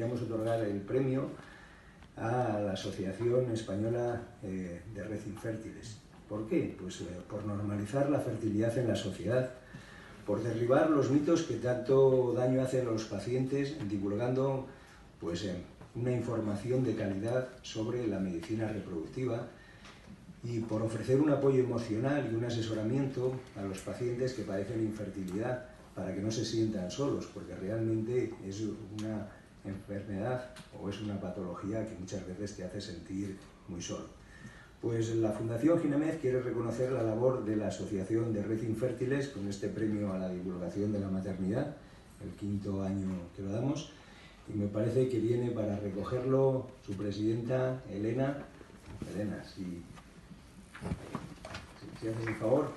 queríamos otorgar el premio a la Asociación Española de Red Infértiles. ¿Por qué? Pues por normalizar la fertilidad en la sociedad, por derribar los mitos que tanto daño hacen a los pacientes, divulgando pues, una información de calidad sobre la medicina reproductiva, y por ofrecer un apoyo emocional y un asesoramiento a los pacientes que padecen infertilidad para que no se sientan solos, porque realmente es una enfermedad o es una patología que muchas veces te hace sentir muy solo. Pues la Fundación Ginemed quiere reconocer la labor de la Asociación de Red Infértiles con este premio a la divulgación de la maternidad, el 5º año que lo damos, y me parece que viene para recogerlo su presidenta Elena. Elena, sí. Si haces el favor.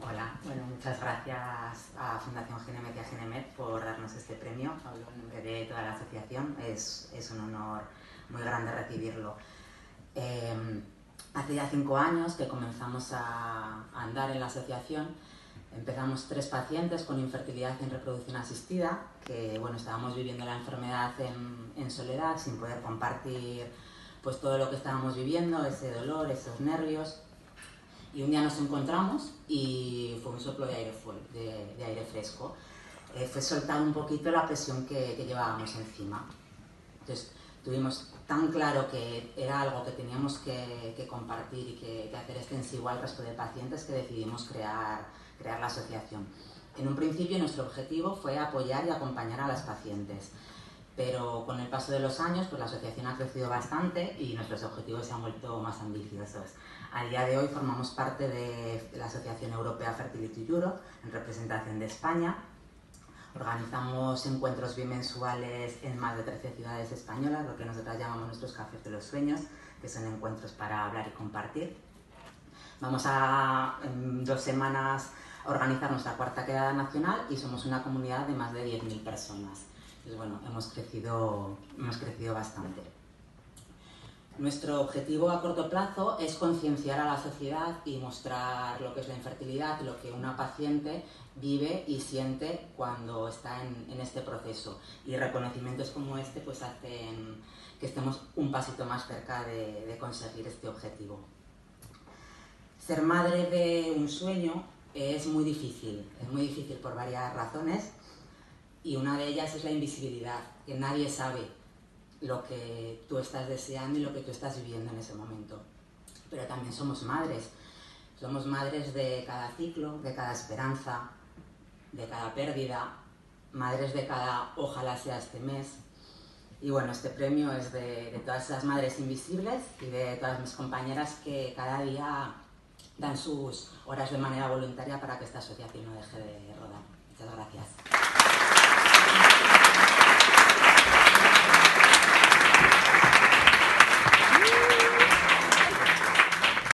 Hola, bueno, muchas gracias a Fundación Ginemed y a Ginemed por darnos este premio. Hablo en nombre de toda la asociación, es un honor muy grande recibirlo. Hace ya 5 años que comenzamos a andar en la asociación. Empezamos 3 pacientes con infertilidad en reproducción asistida, que bueno, estábamos viviendo la enfermedad en soledad, sin poder compartir pues, todo lo que estábamos viviendo, ese dolor, esos nervios. Y un día nos encontramos y fue un soplo de aire, de aire fresco. Fue soltar un poquito la presión que llevábamos encima. Entonces, tuvimos tan claro que era algo que teníamos que compartir y que hacer extensivo al resto de pacientes que decidimos crear la asociación. En un principio nuestro objetivo fue apoyar y acompañar a las pacientes, pero con el paso de los años pues, la asociación ha crecido bastante y nuestros objetivos se han vuelto más ambiciosos. Al día de hoy formamos parte de la Asociación Europea Fertility Europe en representación de España. Organizamos encuentros bimensuales en más de 13 ciudades españolas, lo que nosotras llamamos nuestros cafés de los sueños, que son encuentros para hablar y compartir. Vamos a, en 2 semanas, organizar nuestra 4ª quedada nacional y somos una comunidad de más de 10.000 personas. Entonces, bueno, hemos crecido bastante. Nuestro objetivo a corto plazo es concienciar a la sociedad y mostrar lo que es la infertilidad, lo que una paciente vive y siente cuando está en este proceso. Y reconocimientos como este pues, hacen que estemos un pasito más cerca de conseguir este objetivo. Ser madre de un sueño es muy difícil por varias razones, y una de ellas es la invisibilidad, que nadie sabe lo que tú estás deseando y lo que tú estás viviendo en ese momento. Pero también somos madres de cada ciclo, de cada esperanza, de cada pérdida, madres de cada ojalá sea este mes. Y bueno, este premio es de todas esas madres invisibles y de todas mis compañeras que cada día dan sus horas de manera voluntaria para que esta asociación no deje de rodar.